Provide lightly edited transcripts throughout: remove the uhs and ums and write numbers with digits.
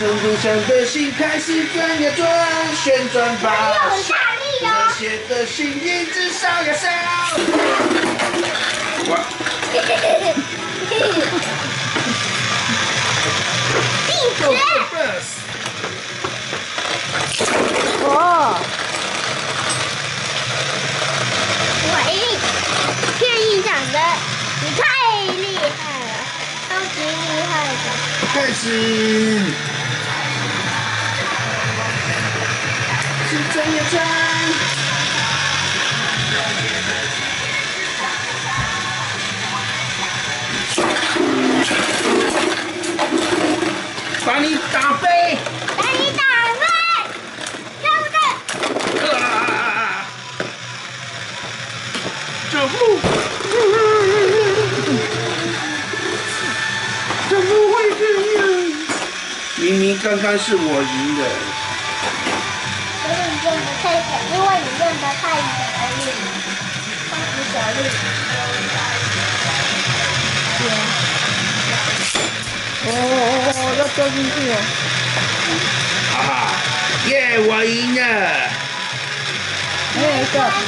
用路上的心开始转呀转，旋转吧。有下力哦！热血的心一直烧呀烧。哇！定格。哇！我一定长得你太厉害了，超级厉害的。开始。 转呀转，把你打飞，把你打飞，对不对？啊！这不，怎么会这样？明明刚刚是我赢的。 因为你用的太小力，超级小力。哦，要掉进去了。哈哈，耶，我赢了。没关系，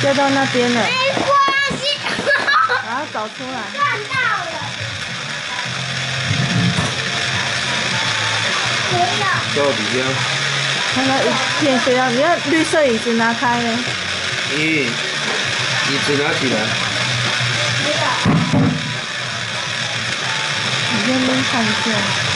掉到那边了。没关系。然后找出来。赚到了。没有。到底要？ 看到一片飞到，你要绿色椅子拿开嘞。咦，椅子拿起来。没有。你先看一下。